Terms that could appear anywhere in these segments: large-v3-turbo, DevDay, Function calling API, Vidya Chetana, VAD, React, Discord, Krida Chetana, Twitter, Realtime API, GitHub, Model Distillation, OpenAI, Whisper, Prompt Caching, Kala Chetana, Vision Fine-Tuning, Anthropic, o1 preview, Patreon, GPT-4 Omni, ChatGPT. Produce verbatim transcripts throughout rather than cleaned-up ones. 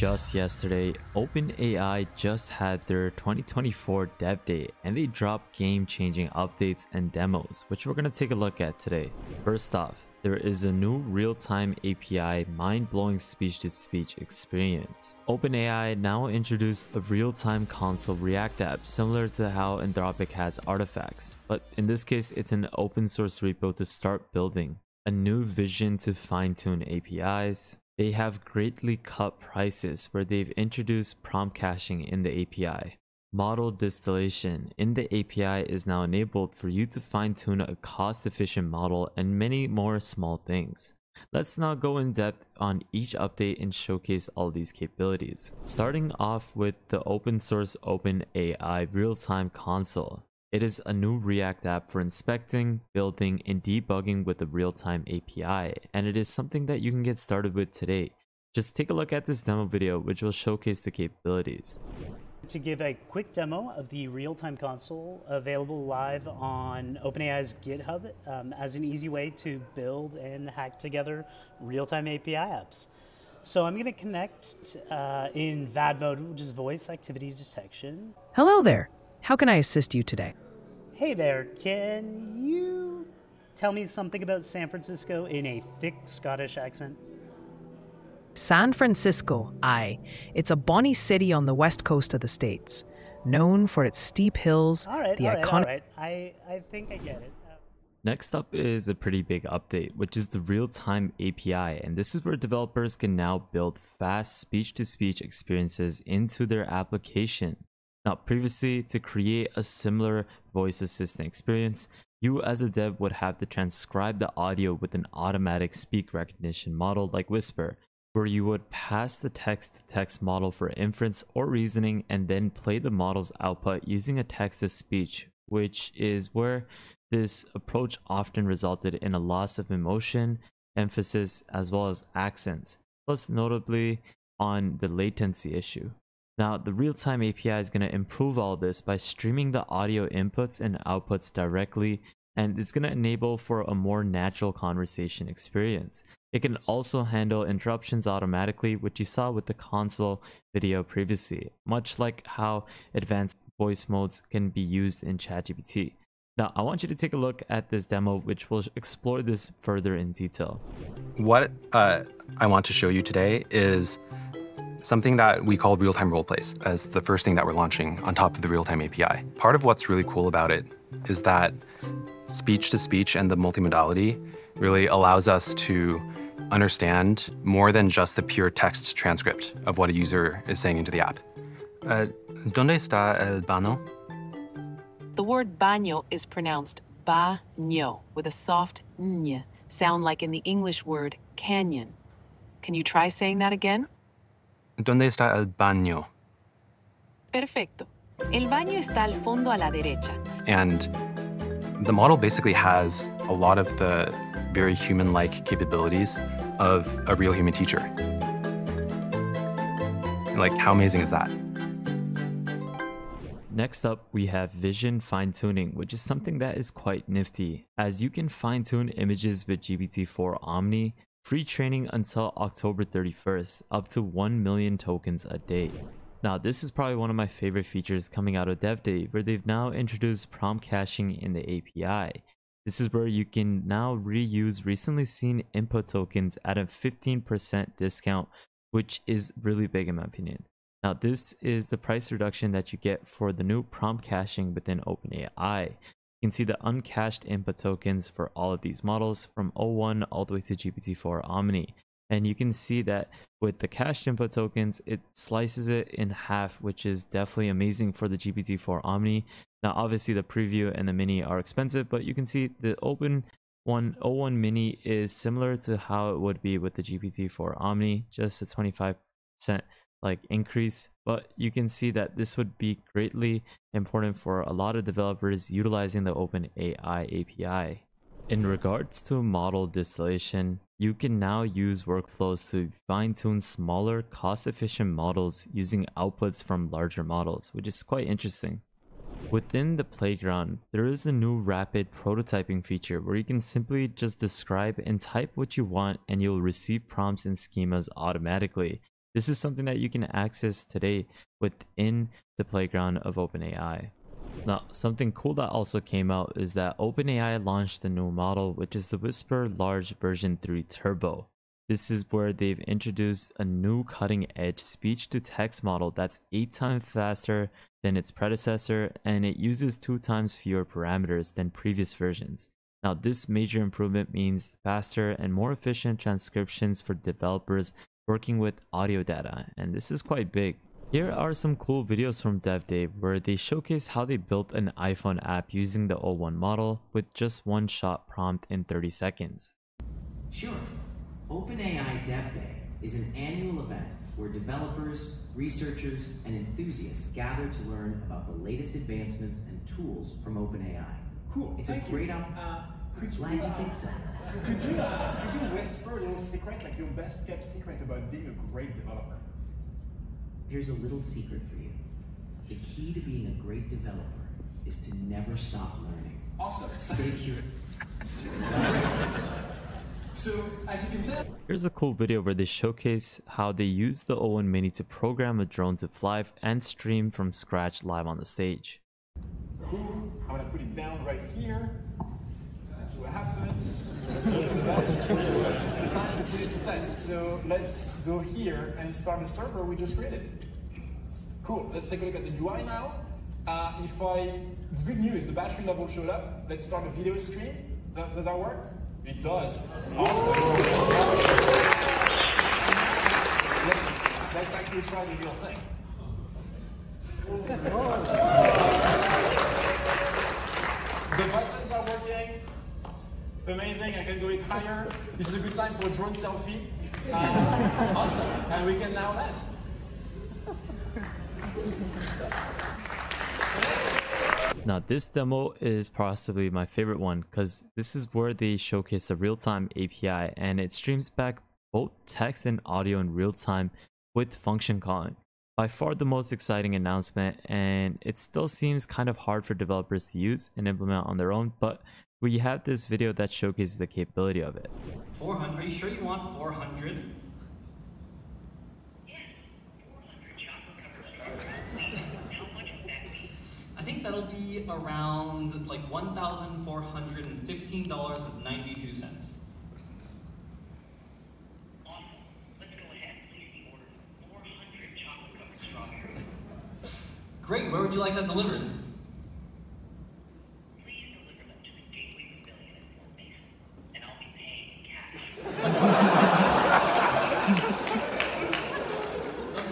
just yesterday, OpenAI just had their twenty twenty-four DevDay, and they dropped game-changing updates and demos, which we're going to take a look at today. First off, there is a new real-time A P I mind-blowing speech-to-speech experience. OpenAI now introduced a real-time console React app similar to how Anthropic has artifacts, but in this case it's an open-source repo to start building. A new vision to fine-tune A P Is. They have greatly cut prices where they've introduced prompt caching in the A P I. Model distillation in the A P I is now enabled for you to fine-tune a cost-efficient model and many more small things. Let's now go in depth on each update and showcase all these capabilities. Starting off with the open-source OpenAI real-time console. It is a new React app for inspecting, building, and debugging with the real-time A P I, and it is something that you can get started with today. Just take a look at this demo video, which will showcase the capabilities. To give a quick demo of the real-time console available live on OpenAI's GitHub um, as an easy way to build and hack together real-time A P I apps. So I'm going to connect uh, in V A D mode, which is voice activity detection. Hello there. How can I assist you today? Hey there. Can you tell me something about San Francisco in a thick Scottish accent? San Francisco, aye. It's a bonny city on the west coast of the States, known for its steep hills, all right, the all right, iconic... All right. I, I think I get it. Uh... Next up is a pretty big update, which is the real-time A P I, and this is where developers can now build fast speech-to-speech experiences into their application. Now, previously, to create a similar voice assistant experience, you as a dev would have to transcribe the audio with an automatic speech recognition model like Whisper, where you would pass the text-to-text model for inference or reasoning and then play the model's output using a text-to-speech, which is where this approach often resulted in a loss of emotion, emphasis, as well as accent, plus notably on the latency issue. Now, the real-time A P I is going to improve all this by streaming the audio inputs and outputs directly, and it's going to enable for a more natural conversation experience. It can also handle interruptions automatically, which you saw with the console video previously, much like how advanced voice modes can be used in ChatGPT. Now, I want you to take a look at this demo, which will explore this further in detail. What uh, I want to show you today is something that we call real-time roleplays as the first thing that we're launching on top of the real-time A P I. Part of what's really cool about it is that speech-to-speech and the multimodality really allows us to understand more than just the pure text transcript of what a user is saying into the app. Uh, ¿Dónde está el baño? The word baño is pronounced ba-ño with a soft n sound, like in the English word canyon. Can you try saying that again? ¿Dónde está el baño? Perfecto. El baño está al fondo a la derecha. And the model basically has a lot of the very human-like capabilities of a real human teacher. Like, how amazing is that? Next up, we have Vision Fine-Tuning, which is something that is quite nifty, as you can fine-tune images with G P T four Omni. Free training until October thirty-first, up to one million tokens a day. Now, this is probably one of my favorite features coming out of DevDay, where they've now introduced prompt caching in the A P I. This is where you can now reuse recently seen input tokens at a fifteen percent discount, which is really big in my opinion. Now, this is the price reduction that you get for the new prompt caching within OpenAI. You can see the uncached input tokens for all of these models from o one all the way to G P T four Omni. And you can see that with the cached input tokens, it slices it in half, which is definitely amazing for the G P T four Omni. Now, obviously the preview and the mini are expensive, but you can see the open one o one mini is similar to how it would be with the G P T four Omni, just a twenty-five percent like increase, but you can see that this would be greatly important for a lot of developers utilizing the OpenAI A P I. In regards to model distillation, you can now use workflows to fine-tune smaller, cost-efficient models using outputs from larger models, which is quite interesting. Within the playground, there is a new rapid prototyping feature where you can simply just describe and type what you want, and you'll receive prompts and schemas automatically. This is something that you can access today within the playground of OpenAI. Now, something cool that also came out is that OpenAI launched a new model, which is the Whisper large v three turbo. This is where they've introduced a new cutting-edge speech-to-text model that's eight times faster than its predecessor, and it uses two times fewer parameters than previous versions. Now, this major improvement means faster and more efficient transcriptions for developers working with audio data, and this is quite big. Here are some cool videos from DevDay where they showcase how they built an iPhone app using the O one model with just one shot prompt in thirty seconds. Sure. OpenAI DevDay is an annual event where developers, researchers, and enthusiasts gather to learn about the latest advancements and tools from OpenAI. Cool. It's Thank a great opportunity. Uh, Glad you, you uh, think so. Could you, uh, could you whisper a little secret, like your best kept secret about being a great developer? Here's a little secret for you. The key to being a great developer is to never stop learning. Awesome. Stay curious. So, as you can tell, here's a cool video where they showcase how they use the O one Mini to program a drone to fly and stream from scratch live on the stage. Cool. I'm gonna put it down right here. That's what happens. That's what the best. It's the time to put it to test. So let's go here and start the server we just created. Cool. Let's take a look at the U I now. Uh, if I, it's good news. The battery level showed up. Let's start a video stream. That, does that work? It does. Awesome. Let's, let's actually try the real thing. The buttons are working. Amazing. I can go it higher. This is a good time for a drone selfie. Uh, awesome. And we can now land. Now, this demo is possibly my favorite one because this is where they showcase the Realtime A P I, and it streams back both text and audio in real time with function calling. By far the most exciting announcement, and it still seems kind of hard for developers to use and implement on their own, but we have this video that showcases the capability of it. four hundred, are you sure you want four hundred? Yes, four hundred chocolate covers. I think that'll be around like one thousand four hundred fifteen dollars and ninety-two cents. Awesome. Let's go ahead and place the order for four hundred chocolate covered strawberries. Great. Where would you like that delivered? Please deliver them to the Gateway Pavilion in Fort Mason, and I'll be paying cash.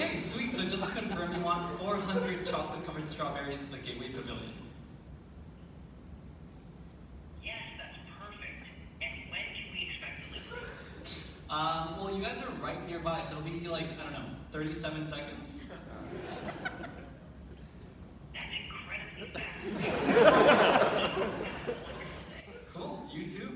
Okay, sweet. So just to confirm, you want four hundred chocolate covered strawberries to the Gateway Pavilion. Yes, that's perfect. And when can we expect delivery? Um, well, you guys are right nearby, so it'll be like, I don't know, thirty-seven seconds. That's incredibly fast. Cool, you too.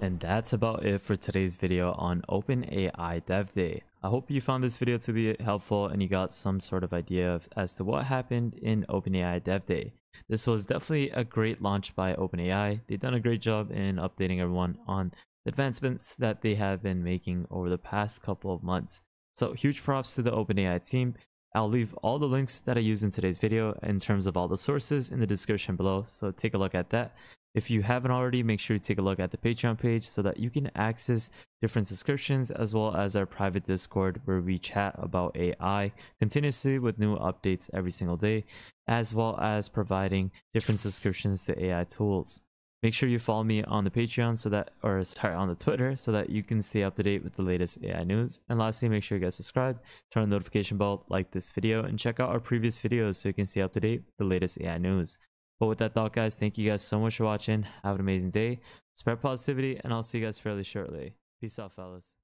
And that's about it for today's video on OpenAI DevDay. I hope you found this video to be helpful and you got some sort of idea of, as to what happened in OpenAI DevDay. This was definitely a great launch by OpenAI. They've done a great job in updating everyone on the advancements that they have been making over the past couple of months. So huge props to the OpenAI team. I'll leave all the links that I used in today's video in terms of all the sources in the description below, so take a look at that. If you haven't already, make sure you take a look at the Patreon page so that you can access different subscriptions as well as our private Discord where we chat about A I continuously with new updates every single day, as well as providing different subscriptions to A I tools. Make sure you follow me on the Patreon so that, or sorry, on the Twitter so that you can stay up to date with the latest A I news. And lastly, make sure you guys subscribe, turn on the notification bell, like this video, and check out our previous videos so you can stay up to date with the latest A I news. But with that thought, guys, thank you guys so much for watching. Have an amazing day. Spread positivity, and I'll see you guys fairly shortly. Peace out, fellas.